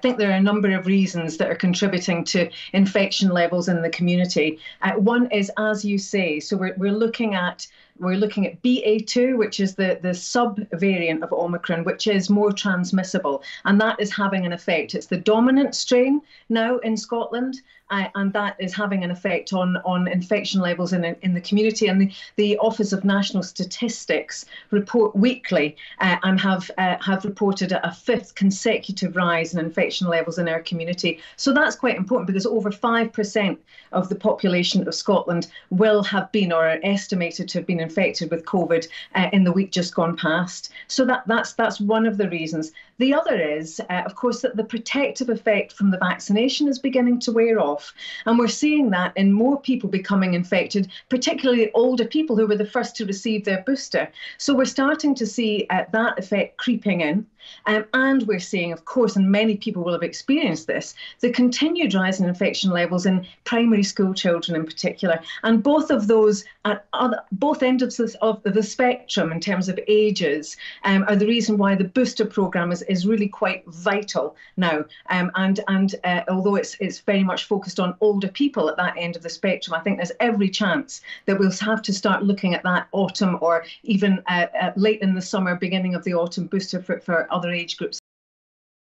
I think there are a number of reasons that are contributing to infection levels in the community. One is, as you say, so we're looking at BA2, which is the sub-variant of Omicron, which is more transmissible, and that is having an effect. It's the dominant strain now in Scotland, and that is having an effect on infection levels in the community. And the Office of National Statistics report weekly and have reported a fifth consecutive rise in infection levels in our community. So that's quite important, because over 5% of the population of Scotland will have been or are estimated to have been infected with COVID in the week just gone past. So that's one of the reasons. The other is, of course, that the protective effect from the vaccination is beginning to wear off. And we're seeing that in more people becoming infected, particularly older people who were the first to receive their booster. So we're starting to see that effect creeping in. And we're seeing, of course, and many people will have experienced this, the continued rise in infection levels in primary school children in particular. And both of those at both ends of the spectrum in terms of ages are the reason why the booster programme is really quite vital now. And although it's very much focused on older people at that end of the spectrum, I think there's every chance that we'll have to start looking at that autumn or even late in the summer, beginning of the autumn booster for other age groups.